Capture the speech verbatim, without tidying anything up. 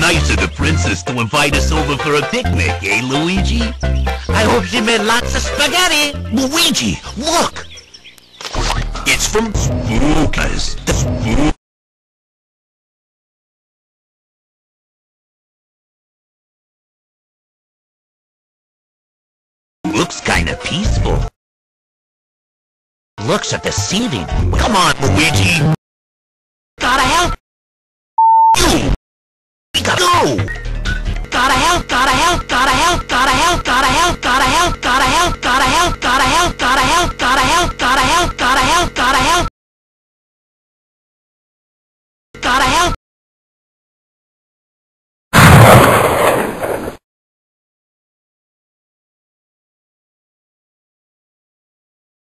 Nice of the princess to invite us over for a picnic, eh, Luigi? I hope she made lots of spaghetti! Luigi, look! It's from Spookers. The Spookers. Looks kinda peaceful. Looks are deceiving. Come on, Luigi!